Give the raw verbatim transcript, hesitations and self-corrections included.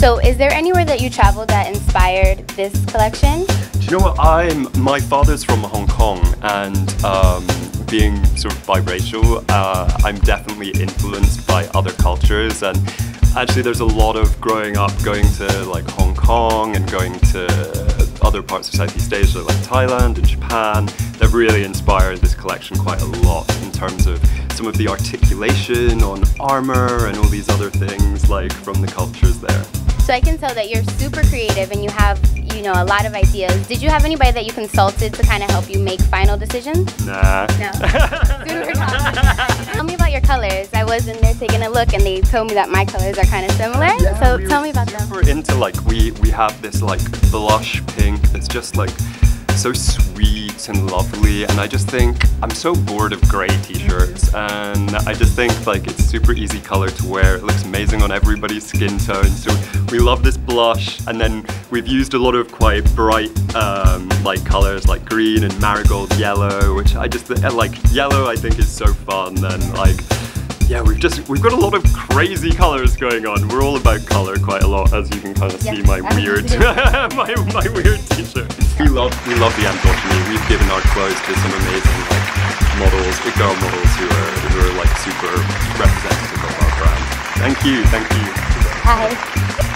So is there anywhere that you traveled that inspired this collection? Do you know what, I'm, my father's from Hong Kong, and um, being sort of biracial, uh, I'm definitely influenced by other cultures. And actually there's a lot of growing up going to like Hong Kong and going to other parts of Southeast Asia like Thailand and Japan that really inspired this collection quite a lot in terms of some of the articulation on armor and all these other things like from the cultures there. So I can tell that you're super creative and you have, you know, a lot of ideas. Did you have anybody that you consulted to kind of help you make final decisions? Nah. No. Tell me about your colors. I was in there taking a look and they told me that my colors are kind of similar. Yeah, so we tell me about them. We're into like, we, we have this like blush pink that's just like so sweet and lovely, and I just think I'm so bored of grey t-shirts, and I just think like it's super easy colour to wear. It looks amazing on everybody's skin tone, so we love this blush, and then we've used a lot of quite bright um, like colours like green and marigold yellow, which I just think, like yellow I think is so fun, and like yeah, we've just, we've got a lot of crazy colours going on. We're all about colour quite a lot, as you can kind of yes, see my weird, my, my weird t-shirt. We love, we love the androgyny. We've given our clothes to some amazing like models, big girl models who are, who are like super representative of our brand. Thank you, thank you. Hi.